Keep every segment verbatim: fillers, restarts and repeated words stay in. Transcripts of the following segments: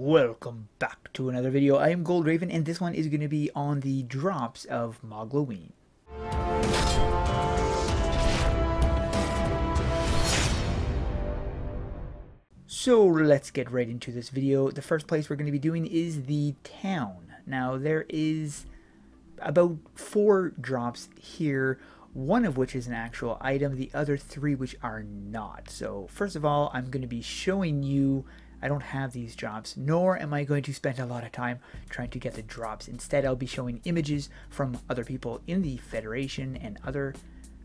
Welcome back to another video. I am Gold Raven, and this one is going to be on the drops of Mogloween. So let's get right into this video. The first place we're going to be doing is the town. Now there is about four drops here, one of which is an actual item, the other three which are not. So first of all, I'm going to be showing you I don't have these drops, nor am I going to spend a lot of time trying to get the drops. Instead, I'll be showing images from other people in the Federation and other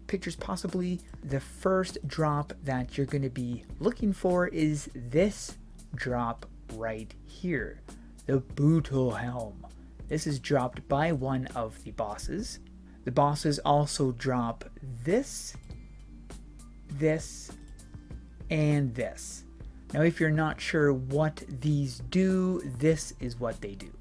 pictures possibly. The first drop that you're going to be looking for is this drop right here, the Bootle Helm. This is dropped by one of the bosses. The bosses also drop this, this, and this. Now, if you're not sure what these do, this is what they do.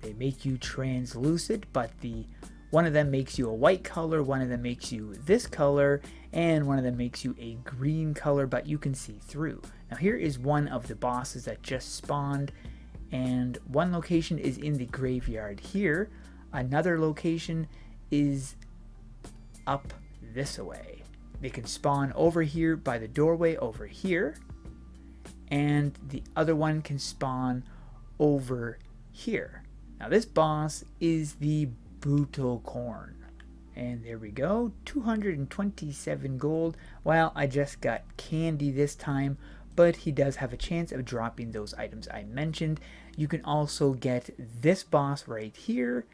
They make you translucent, but the one of them makes you a white color, one of them makes you this color, and one of them makes you a green color, but you can see through. Now, here is one of the bosses that just spawned, and one location is in the graveyard here. Another location is up this way. They can spawn over here by the doorway over here, and the other one can spawn over here. Now this boss is the Bootlecorn. And there we go, two hundred twenty-seven gold. Well, I just got candy this time, but he does have a chance of dropping those items I mentioned. You can also get this boss right here.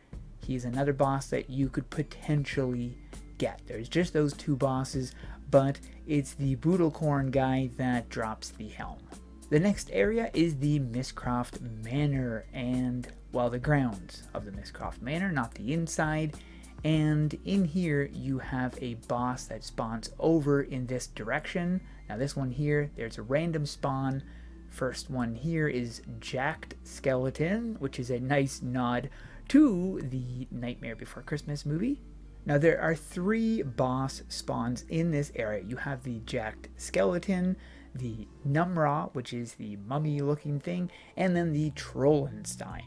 He's another boss that you could potentially get. There's just those two bosses, but it's the Bootlecorn guy that drops the helm. The next area is the Miscroft Manor, and, well, the grounds of the Miscroft Manor, not the inside. And in here, you have a boss that spawns over in this direction. Now this one here, there's a random spawn. First one here is Jacked Skeleton, which is a nice nod to the Nightmare Before Christmas movie. Now there are three boss spawns in this area. You have the Jacked Skeleton, the Numra, which is the mummy looking thing, and then the Trollenstein.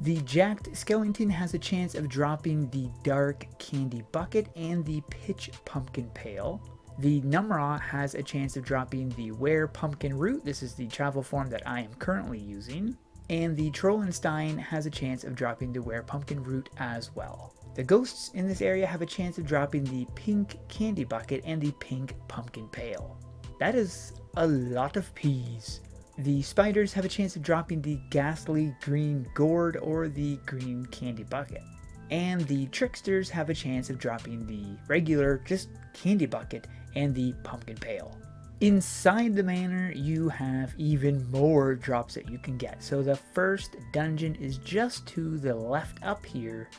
The Jacked Skeleton has a chance of dropping the Dark Candy Bucket and the Pitch Pumpkin Pail. The Numra has a chance of dropping the Wear Pumpkin Root. This is the travel form that I am currently using. And the Trollenstein has a chance of dropping the Wear Pumpkin Root as well. The ghosts in this area have a chance of dropping the pink candy bucket and the pink pumpkin pail. That is a lot of peas. The spiders have a chance of dropping the ghastly green gourd or the green candy bucket. And the tricksters have a chance of dropping the regular, just candy bucket and the pumpkin pail. Inside the manor, you have even more drops that you can get. So the first dungeon is just to the left up here.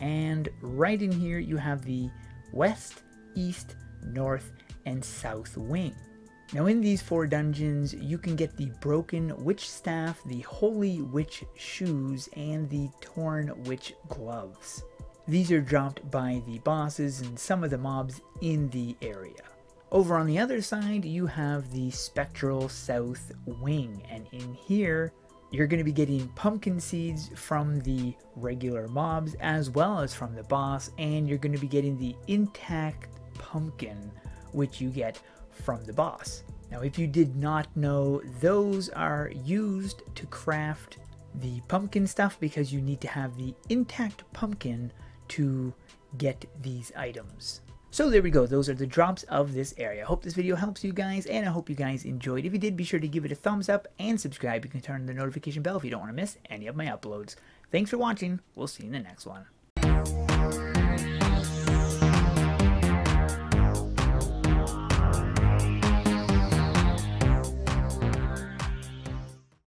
And right in here, you have the west, east, north, and south wing. Now in these four dungeons, you can get the broken witch staff, the holy witch shoes, and the torn witch gloves. These are dropped by the bosses and some of the mobs in the area. Over on the other side, you have the spectral south wing, and in here, you're going to be getting pumpkin seeds from the regular mobs as well as from the boss, and you're going to be getting the intact pumpkin, which you get from the boss. Now, if you did not know, those are used to craft the pumpkin stuff because you need to have the intact pumpkin to get these items. So there we go, those are the drops of this area. I hope this video helps you guys, and I hope you guys enjoyed. If you did, be sure to give it a thumbs up and subscribe. You can turn on the notification bell if you don't want to miss any of my uploads. Thanks for watching, we'll see you in the next one.